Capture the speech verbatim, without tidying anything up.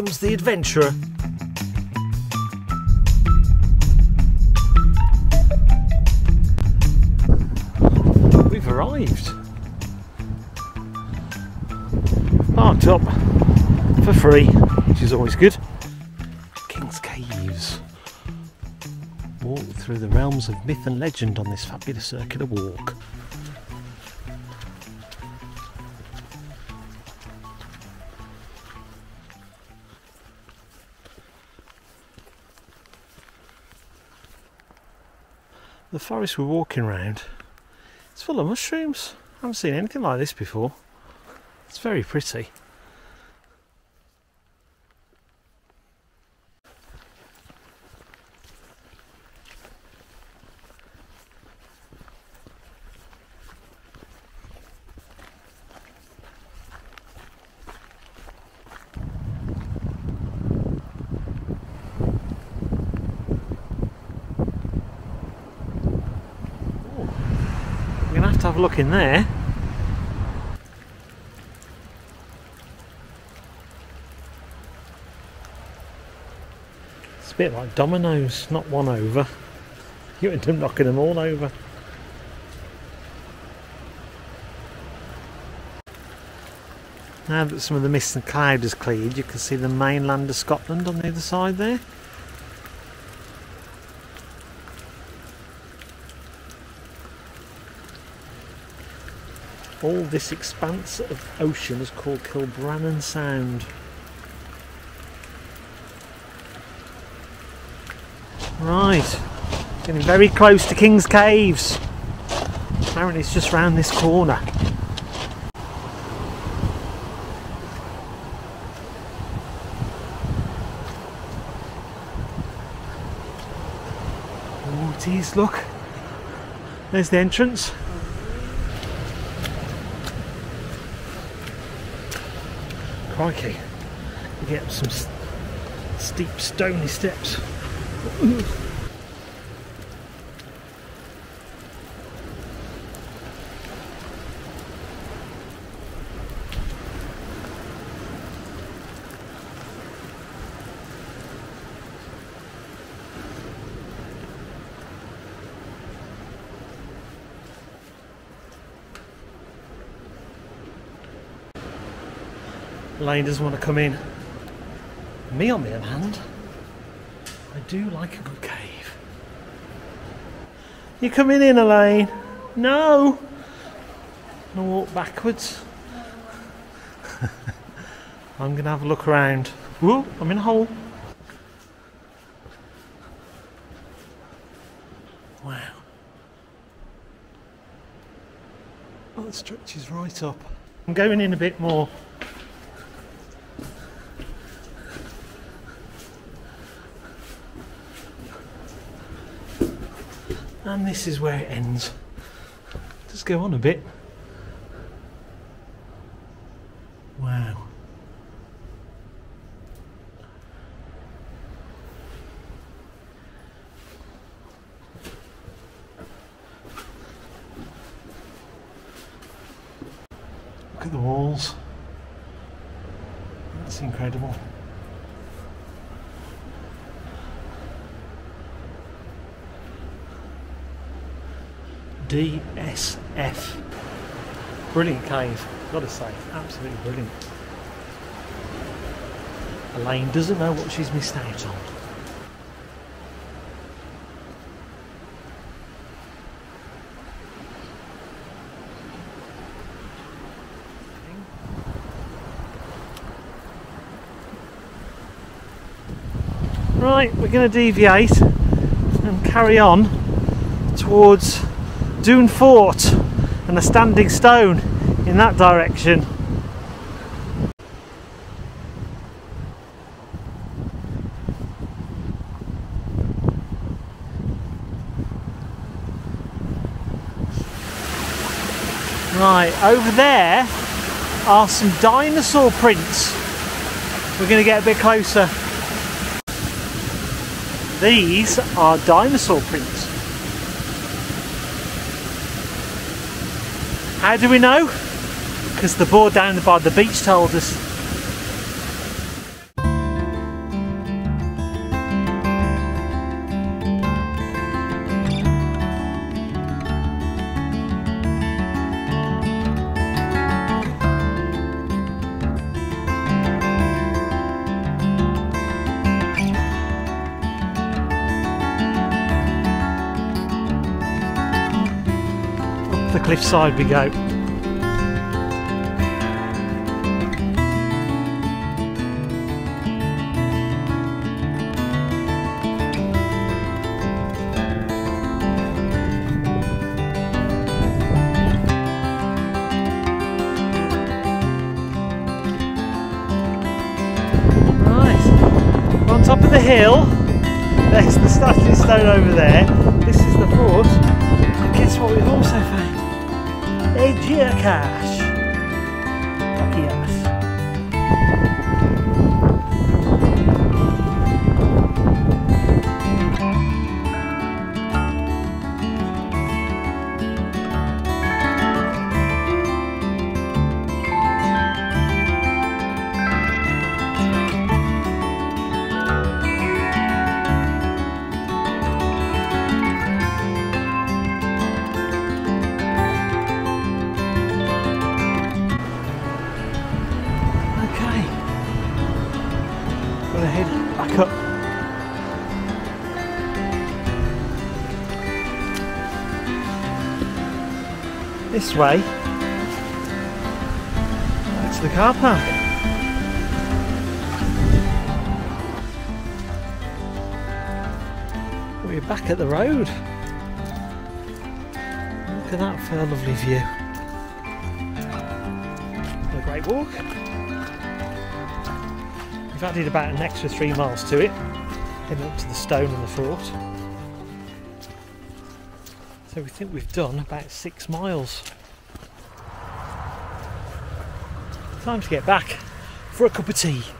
welcomes the adventurer. We've arrived. Parked up for free, which is always good. King's Caves. Walk through the realms of myth and legend on this fabulous circular walk. The forest we're walking round, it's full of mushrooms. I haven't seen anything like this before. It's very pretty. Have a look in there. It's a bit like dominoes, not one over. You end up knocking them all over. Now that some of the mist and cloud has cleared, you can see the mainland of Scotland on the other side there. All this expanse of ocean is called Kilbrannan Sound. Right, getting very close to King's Caves. Apparently it's just round this corner. Oh geez, look. There's the entrance. Crikey, you get some st steep stony steps. Lane doesn't want to come in. Me on the other hand, I do like a good cave. You're coming in, Elaine. No! I'm going to walk backwards. I'm going to have a look around. Whoa, I'm in a hole. Wow. Oh, it stretches right up. I'm going in a bit more. And this is where it ends. Just go on a bit. Wow. Look at the walls. That's incredible. D S F. Brilliant cave, gotta say, absolutely brilliant. Elaine doesn't know what she's missed out on. Right, we're going to deviate and carry on towards Doon Fort and a standing stone in that direction. Right, over there are some dinosaur prints. We're going to get a bit closer. These are dinosaur prints. How do we know? Because the board down by the beach told us. up the cliffside we go. Top of the hill, there's the Stately Stone over there. This is the fort. And guess what we've also found? A geocache. Lucky this way right to the car park. We're back at the road. Look at that for a lovely view. What a great walk. We've added about an extra three miles to it, heading up to the stone and the fort. So we think we've done about six miles. Time to get back for a cup of tea.